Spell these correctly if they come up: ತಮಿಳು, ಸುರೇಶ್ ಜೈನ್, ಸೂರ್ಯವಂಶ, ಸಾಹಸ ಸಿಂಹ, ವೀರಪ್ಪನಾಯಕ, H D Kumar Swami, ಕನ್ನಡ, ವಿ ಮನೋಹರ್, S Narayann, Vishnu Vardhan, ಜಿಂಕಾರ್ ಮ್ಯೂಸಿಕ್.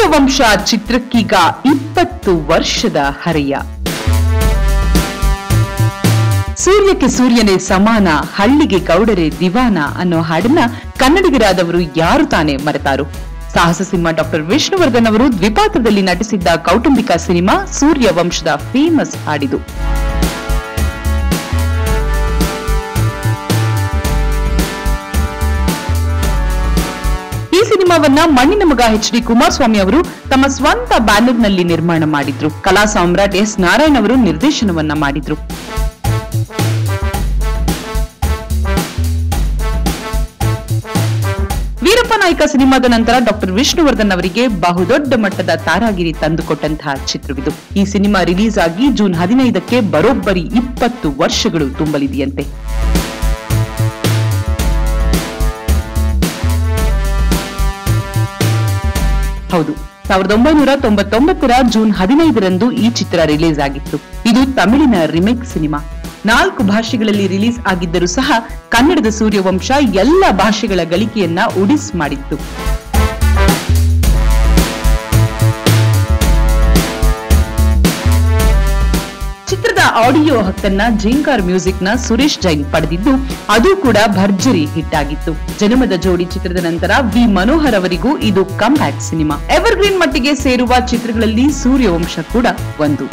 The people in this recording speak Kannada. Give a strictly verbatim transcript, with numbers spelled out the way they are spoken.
ಸೂರ್ಯವಂಶ ಚಿತ್ರಕ್ಕೀಗ ಇಪ್ಪತ್ತು ವರ್ಷದ ಹರಿಯ. ಸೂರ್ಯಕ್ಕೆ ಸೂರ್ಯನೇ ಸಮಾನ, ಹಳ್ಳಿಗೆ ಗೌಡರೇ ದಿವಾನ ಅನ್ನೋ ಹಾಡನ್ನ ಕನ್ನಡಿಗರಾದವರು ಯಾರು ತಾನೇ ಮರೆತಾರು. ಸಾಹಸ ಸಿಂಹ ಡಾಕ್ಟರ್ ವಿಷ್ಣುವರ್ಧನ್ ಅವರು ದ್ವಿಪಾತ್ರದಲ್ಲಿ ನಟಿಸಿದ್ದ ಕೌಟುಂಬಿಕ ಸಿನಿಮಾ ಸೂರ್ಯವಂಶದ ಫೇಮಸ್ ಹಾಡಿದು. ಈ ಸಿನಿಮಾವನ್ನ ಮಣ್ಣಿನ ಮಗ ಎಚ್ ಡಿ ಕುಮಾರ್ ಸ್ವಾಮಿ ಅವರು ತಮ್ಮ ಸ್ವಂತ ಬ್ಯಾನರ್ ನಲ್ಲಿ ನಿರ್ಮಾಣ ಮಾಡಿದ್ರು. ಕಲಾ ಸಾಮ್ರಾಟ್ ಎಸ್ ನಾರಾಯಣ್ ಅವರು ನಿರ್ದೇಶನವನ್ನ ಮಾಡಿದ್ರು. ವೀರಪ್ಪನಾಯಕ ಸಿನಿಮಾದ ನಂತರ ಡಾಕ್ಟರ್ ವಿಷ್ಣುವರ್ಧನ್ ಅವರಿಗೆ ಬಹುದೊಡ್ಡ ಮಟ್ಟದ ತಾರಾಗಿರಿ ತಂದುಕೊಟ್ಟಂತಹ ಚಿತ್ರವಿದು. ಈ ಸಿನಿಮಾ ರಿಲೀಸ್ ಆಗಿ ಜೂನ್ ಹದಿನೈದಕ್ಕೆ ಬರೋಬ್ಬರಿ ಇಪ್ಪತ್ತು ವರ್ಷಗಳು ತುಂಬಲಿದೆಯಂತೆ. ಹೌದು, ಸಾವಿರದ ಒಂಬೈನೂರ ತೊಂಬತ್ತೊಂಬತ್ತರ ಜೂನ್ ಹದಿನೈದರಂದು ಈ ಚಿತ್ರ ರಿಲೀಸ್ ಆಗಿತ್ತು. ಇದು ತಮಿಳಿನ ರಿಮೇಕ್ ಸಿನಿಮಾ. ನಾಲ್ಕು ಭಾಷೆಗಳಲ್ಲಿ ರಿಲೀಸ್ ಆಗಿದ್ದರೂ ಸಹ ಕನ್ನಡದ ಸೂರ್ಯವಂಶ ಎಲ್ಲ ಭಾಷೆಗಳ ಗಳಿಕೆಯನ್ನ ಉಡಿಸ್ ಮಾಡಿತ್ತು. ಚಿತ್ರದ ಆಡಿಯೋ ಹಕ್ಕನ್ನ ಜಿಂಕಾರ್ ಮ್ಯೂಸಿಕ್ ನ ಸುರೇಶ್ ಜೈನ್ ಪಡೆದಿದ್ದು, ಅದು ಕೂಡ ಭರ್ಜರಿ ಹಿಟ್ ಆಗಿತ್ತು. ಜನ್ಮದ ಜೋಡಿ ಚಿತ್ರದ ನಂತರ ವಿ ಮನೋಹರ್ ಅವರಿಗೂ ಇದು ಕಮ್ ಬ್ಯಾಕ್ ಸಿನಿಮಾ. ಎವರ್ಗ್ರೀನ್ ಮಟ್ಟಿಗೆ ಸೇರುವ ಚಿತ್ರಗಳಲ್ಲಿ ಸೂರ್ಯವಂಶ ಕೂಡ ಒಂದು.